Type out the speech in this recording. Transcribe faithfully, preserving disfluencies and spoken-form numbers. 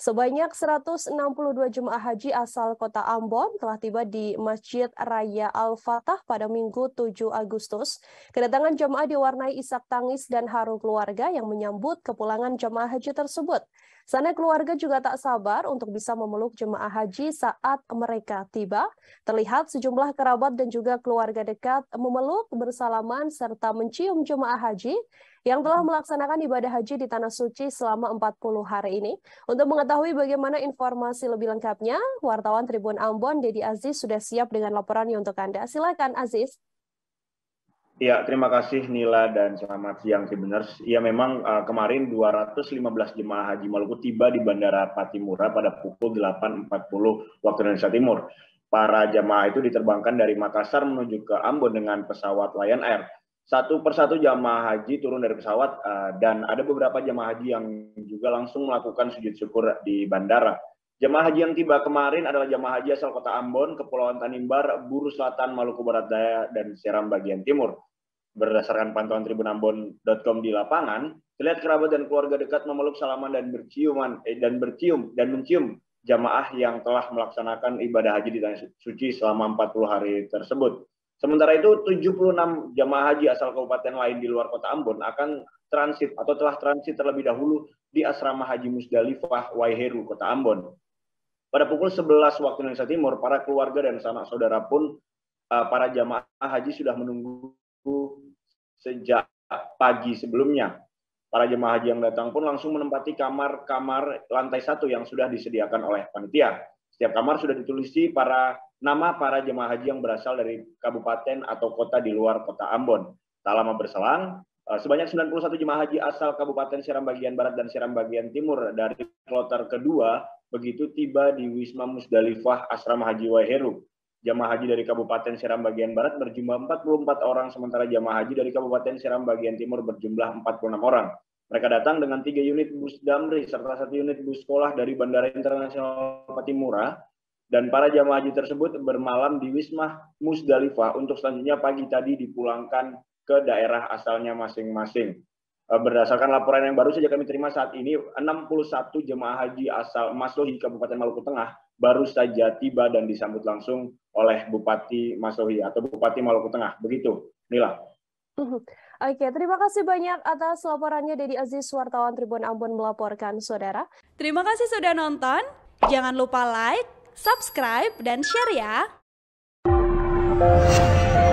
Sebanyak seratus enam puluh dua jemaah haji asal kota Ambon telah tiba di Masjid Raya Alfatah pada Minggu tujuh Agustus. Kedatangan jemaah diwarnai isak tangis dan haru keluarga yang menyambut kepulangan jemaah haji tersebut. Sana keluarga juga tak sabar untuk bisa memeluk jemaah haji saat mereka tiba. Terlihat sejumlah kerabat dan juga keluarga dekat memeluk, bersalaman, serta mencium jemaah haji yang telah melaksanakan ibadah haji di Tanah Suci selama empat puluh hari ini. Untuk mengetahui bagaimana informasi lebih lengkapnya, wartawan Tribun Ambon, Dedi Aziz, sudah siap dengan laporannya untuk Anda. Silakan, Aziz. Ya, terima kasih Nila dan selamat siang Tribuners. Ya, memang uh, kemarin dua ratus lima belas jemaah haji Maluku tiba di Bandara Pattimura pada pukul delapan empat puluh waktu Indonesia Timur. Para jemaah itu diterbangkan dari Makassar menuju ke Ambon dengan pesawat Lion Air. Satu persatu jamaah haji turun dari pesawat uh, dan ada beberapa jamaah haji yang juga langsung melakukan sujud syukur di bandara. Jamaah haji yang tiba kemarin adalah jamaah haji asal kota Ambon, Kepulauan Tanimbar, Buru Selatan, Maluku Barat Daya, dan Seram bagian timur. Berdasarkan pantauan tribun ambon dot com di lapangan, terlihat kerabat dan keluarga dekat memeluk, salaman, dan berciuman eh, dan bercium dan mencium jamaah yang telah melaksanakan ibadah haji di Tanah Suci selama empat puluh hari tersebut. Sementara itu, tujuh puluh enam jamaah haji asal kabupaten lain di luar kota Ambon akan transit atau telah transit terlebih dahulu di Asrama Haji Muzdalifah Waiheru, kota Ambon. Pada pukul sebelas waktu Indonesia Timur, para keluarga dan sanak saudara pun, para jamaah haji sudah menunggu sejak pagi sebelumnya. Para jemaah haji yang datang pun langsung menempati kamar-kamar lantai satu yang sudah disediakan oleh panitia. Setiap kamar sudah ditulisi para nama para jemaah haji yang berasal dari kabupaten atau kota di luar kota Ambon. Tak lama berselang, sebanyak sembilan puluh satu jemaah haji asal kabupaten Seram bagian barat dan Seram bagian timur dari kloter kedua begitu tiba di Wisma Muzdalifah Asrama Haji Waiheru. Jemaah haji dari kabupaten Seram bagian barat berjumlah empat puluh empat orang, sementara jemaah haji dari kabupaten Seram bagian timur berjumlah empat puluh enam orang. Mereka datang dengan tiga unit bus damri serta satu unit bus sekolah dari Bandara Internasional Pattimura. Dan para jamaah haji tersebut bermalam di Wisma Muzdalifah untuk selanjutnya pagi tadi dipulangkan ke daerah asalnya masing-masing. Berdasarkan laporan yang baru saja kami terima saat ini, enam puluh satu jemaah haji asal Masohi, Kabupaten Maluku Tengah, baru saja tiba dan disambut langsung oleh Bupati Masohi atau Bupati Maluku Tengah. Begitu, Nila. Oke, terima kasih banyak atas laporannya Dedi Aziz, wartawan Tribun Ambon melaporkan, Saudara. Terima kasih sudah nonton. Jangan lupa like, subscribe, dan share ya!